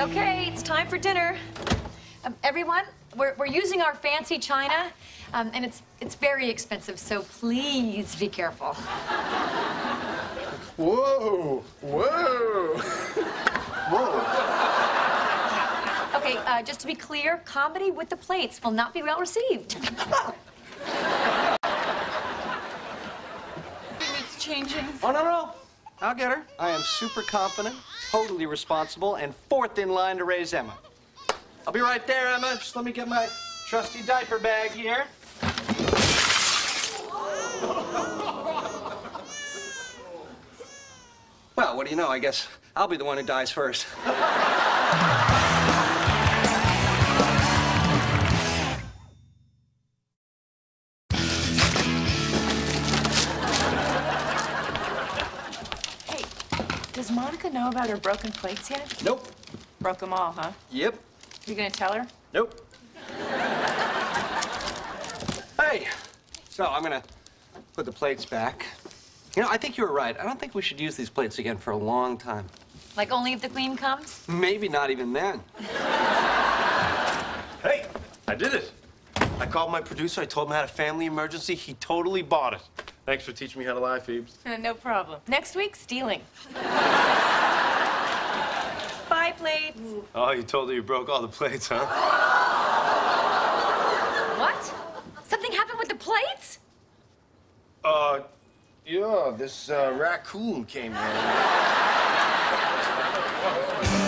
Okay, it's time for dinner. Everyone, we're using our fancy china, and it's very expensive, so please be careful. Whoa, whoa, whoa. Okay, just to be clear, comedy with the plates will not be well received. It's changing. Oh, no, no. I'll get her. I am super confident, totally responsible, and fourth in line to raise Emma. I'll be right there, Emma. Just let me get my trusty diaper bag here. Well, what do you know? I guess I'll be the one who dies first. Hey, does Monica know about her broken plates yet? Nope. Broke them all, huh? Yep. You gonna tell her? Nope. Hey, so I'm gonna put the plates back. You know, I think you were right. I don't think we should use these plates again for a long time. Like only if the queen comes? Maybe not even then. Hey, I did it. I called my producer. I told him I had a family emergency. He totally bought it. Thanks for teaching me how to lie, Phoebes. No problem. Next week, stealing. Bye, plates. Oh, you told her you broke all the plates, huh? What? Something happened with the plates? Yeah, this raccoon came in.